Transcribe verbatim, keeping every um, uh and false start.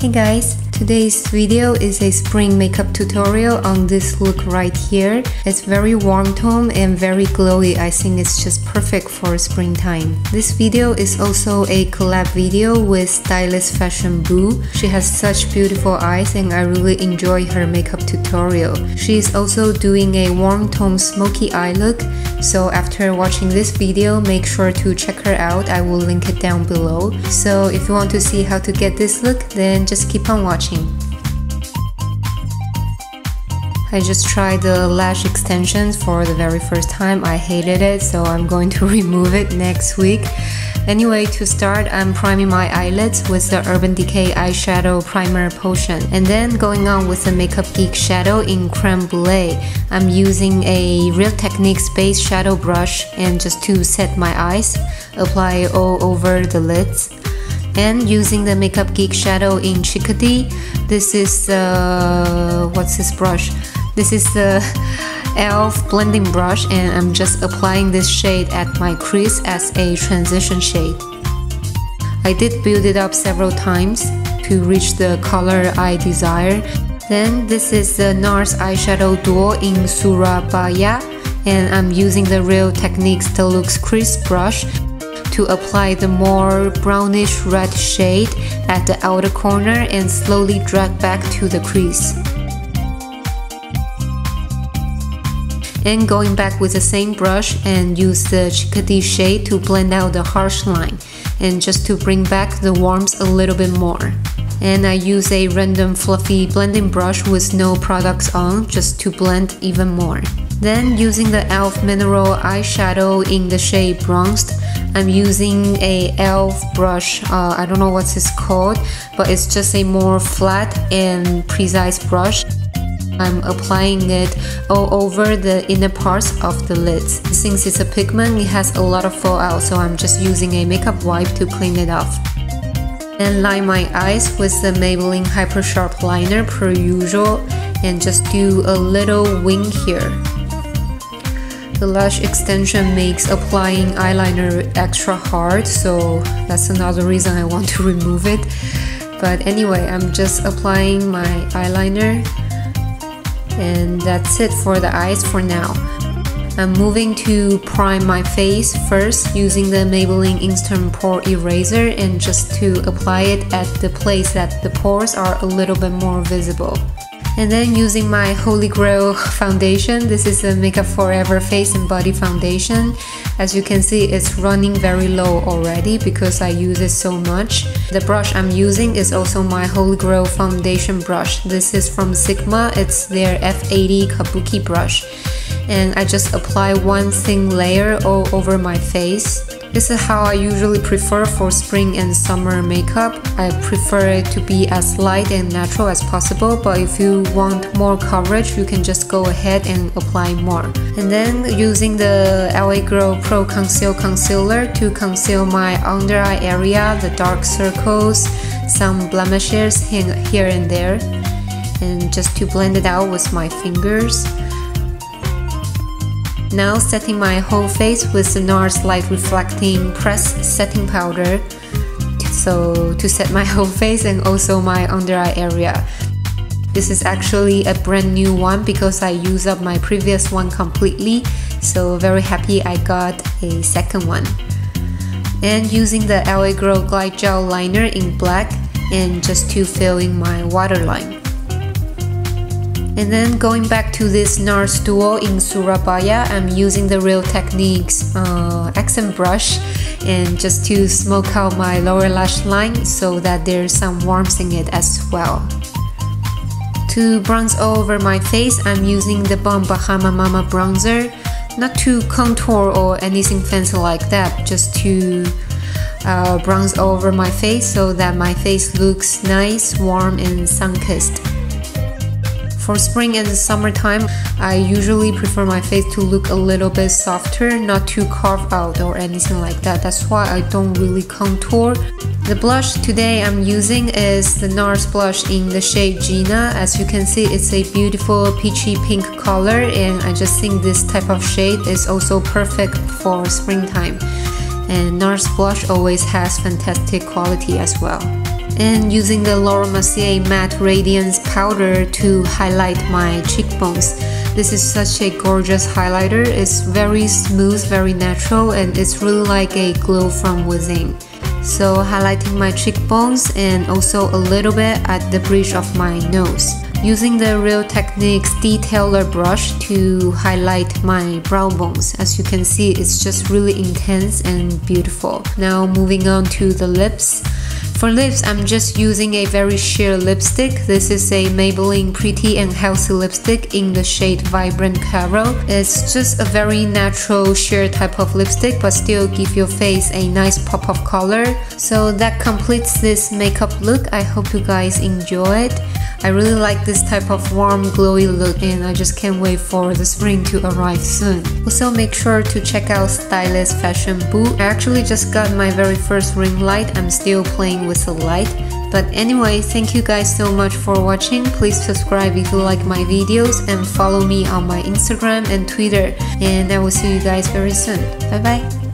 Hey guys! Today's video is a spring makeup tutorial on this look right here. It's very warm tone and very glowy. I think it's just perfect for springtime. This video is also a collab video with Stylist Fashion Boo. She has such beautiful eyes and I really enjoy her makeup tutorial. She is also doing a warm tone smoky eye look. So after watching this video, make sure to check her out. I will link it down below. So if you want to see how to get this look, then just keep on watching. I just tried the lash extensions for the very first time. I hated it, so I'm going to remove it next week. Anyway, to start, I'm priming my eyelids with the Urban Decay eyeshadow primer potion, and then going on with the Makeup Geek shadow in Creme Brûlée. I'm using a Real Techniques base shadow brush and just to set my eyes, apply all over the lids. And using the Makeup Geek shadow in Chickadee, this is uh, what's this brush? This is the e l f blending brush, and I'm just applying this shade at my crease as a transition shade. I did build it up several times to reach the color I desire. Then this is the NARS eyeshadow duo in Surabaya, and I'm using the Real Techniques Deluxe Crease brush to apply the more brownish red shade at the outer corner and slowly drag back to the crease. And going back with the same brush and use the Chickadee shade to blend out the harsh line and just to bring back the warmth a little bit more. And I use a random fluffy blending brush with no products on just to blend even more. Then using the e l f mineral eyeshadow in the shade Bronzed, I'm using a e l f brush, uh, I don't know what it's called, but it's just a more flat and precise brush. I'm applying it all over the inner parts of the lids. Since it's a pigment, it has a lot of fallout, so I'm just using a makeup wipe to clean it off. And line my eyes with the Maybelline Hyper Sharp Liner per usual, and just do a little wing here. The lash extension makes applying eyeliner extra hard, so that's another reason I want to remove it. But anyway, I'm just applying my eyeliner, and that's it for the eyes for now. I'm moving to prime my face first using the Maybelline Instant Pore Eraser and just to apply it at the place that the pores are a little bit more visible. And then using my Holy Grail foundation, this is the Make Up For Ever Face and Body Foundation. As you can see, it's running very low already because I use it so much. The brush I'm using is also my Holy Grail foundation brush. This is from Sigma, it's their F eighty Kabuki brush. And I just apply one thin layer all over my face. This is how I usually prefer for spring and summer makeup. I prefer it to be as light and natural as possible, but if you want more coverage, you can just go ahead and apply more. And then using the L A Girl Pro Conceal Concealer to conceal my under eye area, the dark circles, some blemishes here and there, and just to blend it out with my fingers. Now setting my whole face with the NARS Light Reflecting Pressed Setting Powder, so to set my whole face and also my under eye area. This is actually a brand new one because I used up my previous one completely, so very happy I got a second one. And using the L A Girl Glide Gel Liner in black and just to fill in my waterline. And then going back to this NARS duo in Surabaya, I'm using the Real Techniques uh, accent brush and just to smoke out my lower lash line so that there's some warmth in it as well. To bronze all over my face, I'm using the theBalm Bahama Mama bronzer, not to contour or anything fancy like that, just to uh, bronze all over my face so that my face looks nice, warm and sun-kissed. For spring and summertime, I usually prefer my face to look a little bit softer, not too carved out or anything like that. That's why I don't really contour. The blush today I'm using is the NARS blush in the shade Gina. As you can see, it's a beautiful peachy pink color, and I just think this type of shade is also perfect for springtime. And NARS blush always has fantastic quality as well. and using the Laura Mercier Matte Radiance Powder to highlight my cheekbones. This is such a gorgeous highlighter. It's very smooth, very natural, and it's really like a glow from within. So highlighting my cheekbones and also a little bit at the bridge of my nose. Using the Real Techniques detailer brush to highlight my brow bones. As you can see, it's just really intense and beautiful. Now moving on to the lips. For lips, I'm just using a very sheer lipstick. This is a Maybelline Pretty and Healthy lipstick in the shade Vibrant Coral. It's just a very natural sheer type of lipstick, but still give your face a nice pop of color. So that completes this makeup look. I hope you guys enjoy it. I really like this type of warm, glowy look, and I just can't wait for the spring to arrive soon. Also, make sure to check out Stylist Fashion Boo. I actually just got my very first ring light. I'm still playing with the light. But anyway, thank you guys so much for watching. Please subscribe if you like my videos and follow me on my Instagram and Twitter. And I will see you guys very soon. Bye bye!